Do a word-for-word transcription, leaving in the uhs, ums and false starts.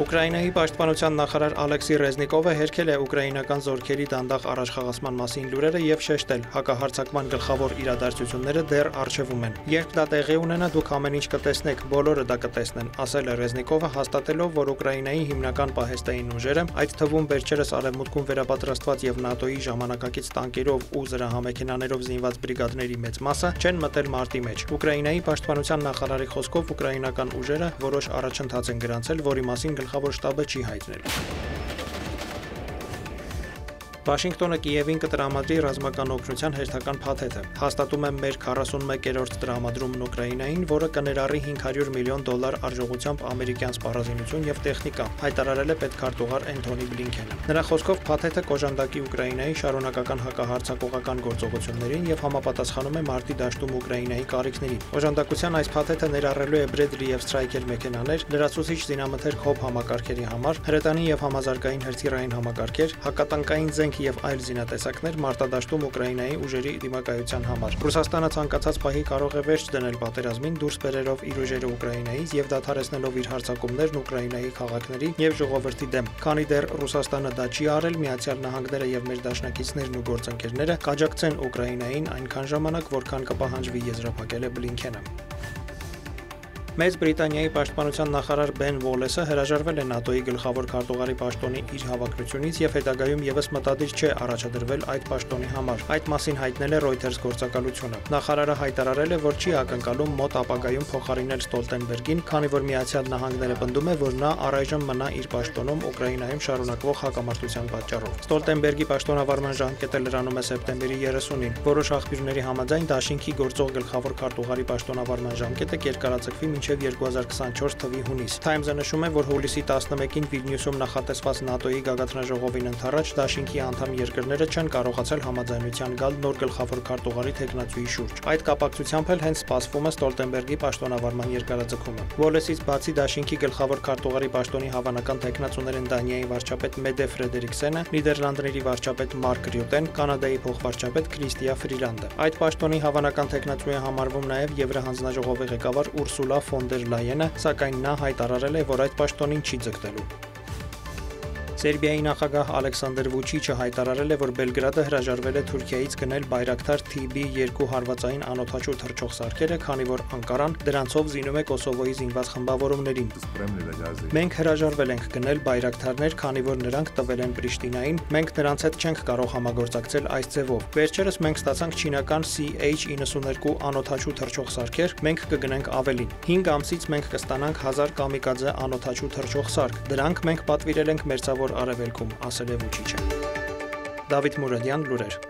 Ուկրաինայի պաշտպանության նախարար Ալեքսի Ռեզնիկովը հերքել է ուկրաինական զորքերի դանդաղ առաջխաղացման մասին լուրերը եւ շեշտել, հակահարձակման գլխավոր իրադարձությունները դեռ առջևում են։ Երբ դա տեղի ունենա, դուք ամեն ինչ կտեսնեք, բոլորը դա կտեսնեն, ասել է Ռեզնիկովը, հաստատելով, որ Ուկրաինայի հիմնական պահեստային ուժերը, այդ թվում վերջերս Արևմուտքում վերապատրաստված եւ ՆԱՏՕ-ի ժամանակակից տանկերով ու զրահամեքենաներով զինված բրիգադների մեծ մասը չեն մտել մարտի մեջ։ Ուկրաինայի պաշտպանության նախարարի խոսքով ուկրաինական ուժերը որոշ առաջընթաց են գրանցել, որի մասին գլխավոր շտաբը չի հայտնել։ Վաշինգտոնը Կիևին կտրամադրի ռազմական օգնության հերթական փաթեթը։ Հաստատում է մեր քառասունմեկերորդ տրամադրումն Ուկրաինային, որը կներառի հինգ հարյուր միլիոն դոլար արժողությամբ ամերիկյան սպառազինություն եւ տեխնիկա, հայտարարել է պետքարտուղար Անթոնի Բլինքենը։ Նրա խոսքով փաթեթը կոժանդակի Ուկրաինայի շարունակական հակահարձակողական գործողություններին եւ համապատասխանում է մարտի դաշտում Ուկրաինայի կարիքներին։ Կոժանդակության այս փաթեթը ներառելու է Bradley եւ Striker մեքենաներ, լրացուցիչ զինամթերք հոբ համակարգերի համար, հրետանի եւ համազարգային հրթիռային համակարգեր, հակատանկային զենք և այլ զինատեսակներ մարտադաշտում Ուկրաինայի ուժերի դիմակայության համար։ Ռուսաստանը ցանկացած պահի կարող է վերջ դնել պատերազմին, դուրս բերելով իր ուժերը Ուկրաինայից և դադարեցնելով իր հարձակումներն Ուկրաինայի քաղաքների և ժողովրդի դեմ։ Քանի դեռ Ռուսաստանը դա չի արել, Միացյալ Նահանգները և մեր դաշնակիցներն ու գործընկերները կաջակցեն Ուկրաինային այնքան ժամանակ, որքան կպահանջվի, եզրափակել է Բլինքենը։ Մեծ Բրիտանիայի պաշտպանության նախարար Բեն Վոլեսը հրաժարվել է ՆԱՏՕ-ի գլխավոր քարտուղարի պաշտոնի իր հավակնությունից եւ հետագայում եւս մտադիր չէ առաջադրվել այդ պաշտոնի համար։ Այդ մասին հայտնել է Reuters գործակալությունը։ Նախարարը հայտարարել է, որ չի ակնկալում մոտ ապագայում փոխարինել Ստոլտենբերգին, քանի որ Միացյալ Նահանգները պնդում է, որ նա առայժմ մնա իր պաշտոնում Ուկրաինայում շարունակվող հակամարտության պատճառով։ Ստոլտենբերգի պաշտոնավարման ժամկետը լրանում է սեպտեմբերի երեսունին։ Որոշ աղբյուրների համաձայն դաշինքի գործող գլխավոր քարտուղարի պաշտոնավարման ժամկետը կերկարացվի մինչև երկու հազար քսանչորս թվականի հունիս։ Times-ը նշում է, որ հուլիսի տասնմեկին Վիլնյուսում նախատեսված ՆԱՏՕ-ի գագաթնաժողովին ընդառաջ դաշինքի անդամ երկրները չեն կարողացել համաձայնության գալ նոր գլխավոր քարտուղարի թեկնածուի շուրջ։ Այդ կապակցությամբ էլ հենց սպասվում է Ստոլտենբերգի պաշտոնավարման երկարաձգումը։ Վոլեսից բացի դաշինքի գլխավոր քարտուղարի պաշտոնի հավանական թեկնածուներ են Դանիայի վարչապետ Մեդե Ֆրեդերիկսենը, Նիդերլանդների վարչապետ Մարկ Ռյուտեն, Կանադայի փոխվարչապետ Քրիստիա Ֆրիլանդը։ Այդ պաշտոնի հավանական թեկնածու է համարվում նաև Եվրահանձնաժողովի ղեկավար Ուրսուլա ֆոն դեր Լայենը, սակայն նա հայտարարել է, որ այդ պաշտոնին չի ձգտելու։ Սերբիայի նախագահ Ալեքսանդրովիչը հայտարարել է, որ Բելգրադը հրաժարվել է Թուրքիայից գնել Bayraktar T B երկու հարվածային անօդաչու թռչող սարքերը, քանի որ Անկարան դրանցով զինում է Կոսովոյի զինված խմբավորումներին։ Մենք հրաժարվել ենք գնել Bayraktar-ներ, քանի որ նրանք տվել են Պրիշտինային, մենք նրանց հետ չենք կարող համագործակցել այս ձևով։ Վերջերս մենք ստացանք չինական C H ninety-two անօդաչու թռչող սարքեր, մենք կգնենք ավելին։ հինգ ամսից մենք կստանանք հազար կամիկաձե անօդաչու թռչող սարք։ Դրանք մենք պատվիրել ենք մերձավոր Արևելքում, ասել է Վուչիչը։ Դավիթ Մուրադյան, լուրեր։